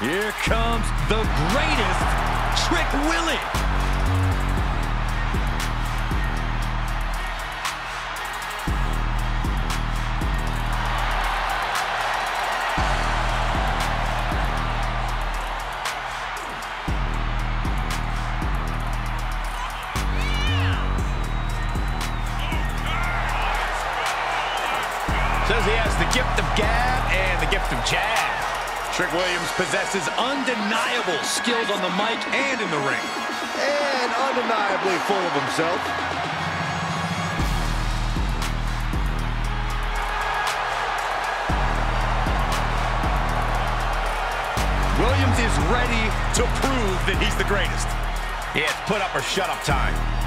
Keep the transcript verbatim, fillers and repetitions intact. Here comes the greatest, Trick Williams. Says he has the gift of gab and the gift of jab. Trick Williams possesses undeniable skills on the mic and in the ring. And undeniably full of himself. Williams is ready to prove that he's the greatest. It's put up or shut up time.